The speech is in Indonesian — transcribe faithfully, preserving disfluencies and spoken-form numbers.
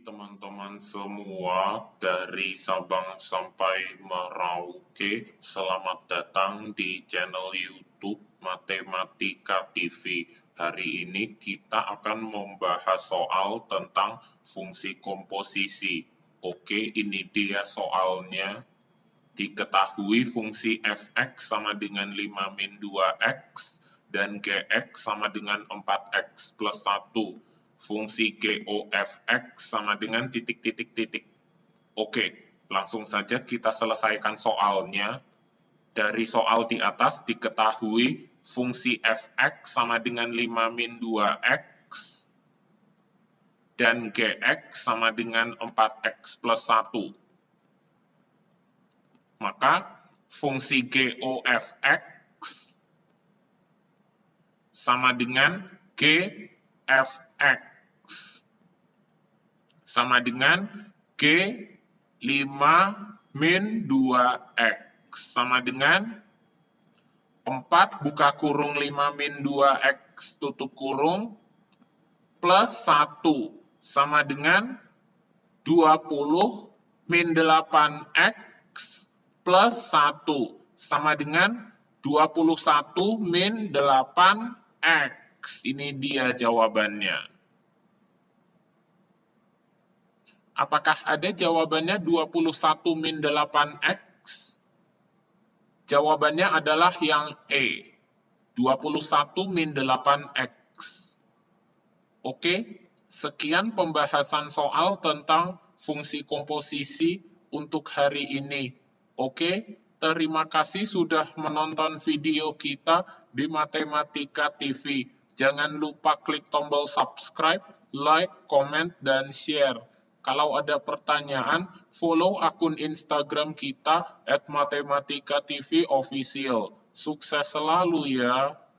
pagi teman-teman semua dari Sabang sampai Merauke. Selamat datang di channel YouTube Matematika T V. Hari ini kita akan membahas soal tentang fungsi komposisi. Oke, ini dia soalnya. Diketahui fungsi f(x) sama dengan lima min dua x dan g(x) sama dengan empat x plus satu. Fungsi G O F X sama dengan titik-titik-titik. Oke, langsung saja kita selesaikan soalnya. Dari soal di atas diketahui fungsi f(x) sama dengan lima min dua x dan g(x) sama dengan empat x plus satu. Maka fungsi G O F X sama dengan G F X sama dengan G lima min dua x sama dengan empat buka kurung lima min dua x tutup kurung plus satu sama dengan dua puluh min delapan x plus satu sama dengan dua puluh satu min delapan x. Ini dia jawabannya. Apakah ada jawabannya dua puluh satu min delapan x? Jawabannya adalah yang E, dua puluh satu min delapan x. Oke, sekian pembahasan soal tentang fungsi komposisi untuk hari ini. Oke, terima kasih sudah menonton video kita di Matematika T V. Jangan lupa klik tombol subscribe, like, comment, dan share. Kalau ada pertanyaan, follow akun Instagram kita at Matematika T V Official. Sukses selalu ya!